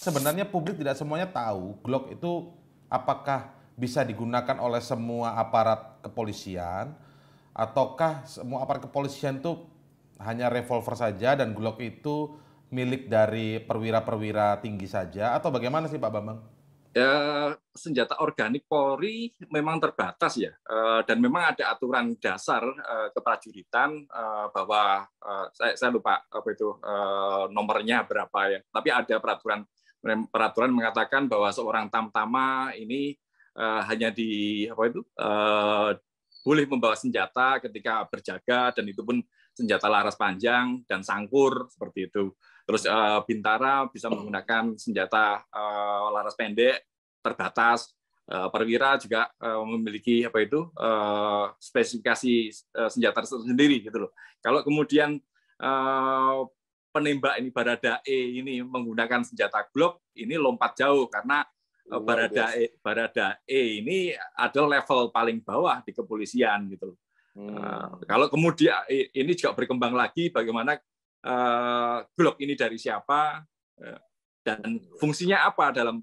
sebenarnya publik tidak semuanya tahu Glock itu apakah bisa digunakan oleh semua aparat kepolisian, ataukah semua aparat kepolisian itu hanya revolver saja dan Glock itu milik dari perwira-perwira tinggi saja, atau bagaimana sih Pak Bambang? Ya, senjata organik Polri memang terbatas ya, dan memang ada aturan dasar keprajuritan bahwa saya lupa apa itu nomornya berapa ya, tapi ada peraturan mengatakan bahwa seorang tamtama ini hanya di apa itu boleh membawa senjata ketika berjaga, dan itu pun senjata laras panjang dan sangkur seperti itu. Terus bintara bisa menggunakan senjata laras pendek terbatas. Perwira juga memiliki apa itu spesifikasi senjata sendiri gitu loh. Kalau kemudian penembak ini Bharada E ini menggunakan senjata Glock, ini lompat jauh karena Bharada E ini adalah level paling bawah di kepolisian gitu loh. Kalau kemudian ini juga berkembang lagi bagaimana Glock ini dari siapa dan fungsinya apa dalam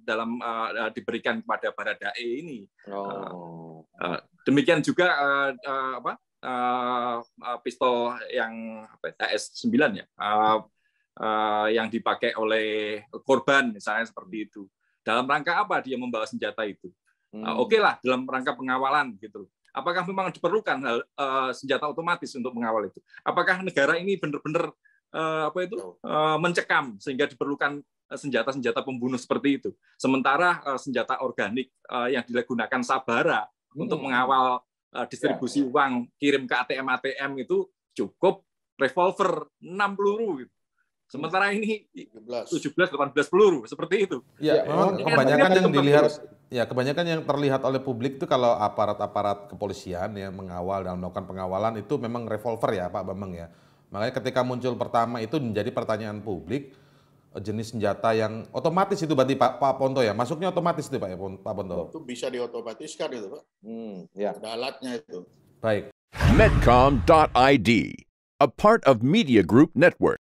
diberikan kepada Bharada E ini. Demikian juga pistol yang AS9 ya, yang dipakai oleh korban misalnya seperti itu. Dalam rangka apa dia membawa senjata itu? Oke lah, dalam rangka pengawalan gitu. Apakah memang diperlukan senjata otomatis untuk mengawal itu? Apakah negara ini benar-benar mencekam sehingga diperlukan senjata-senjata pembunuh seperti itu. Sementara senjata organik yang digunakan Sabara untuk mengawal distribusi uang kirim ke ATM-ATM itu cukup revolver 6 peluru gitu. Sementara ini 17-18 peluru seperti itu. Ya, memang kebanyakan yang dilihat kebanyakan yang terlihat oleh publik itu kalau aparat-aparat kepolisian yang mengawal dan melakukan pengawalan itu memang revolver ya Pak Bambang ya. Makanya ketika muncul pertama itu menjadi pertanyaan publik, jenis senjata yang otomatis itu berarti Pak Ponto ya, masuknya otomatis itu Pak Ponto. Itu bisa diotomatiskan itu Pak. Ada alatnya itu. Baik. Medcom.id, a part of Media Group Network.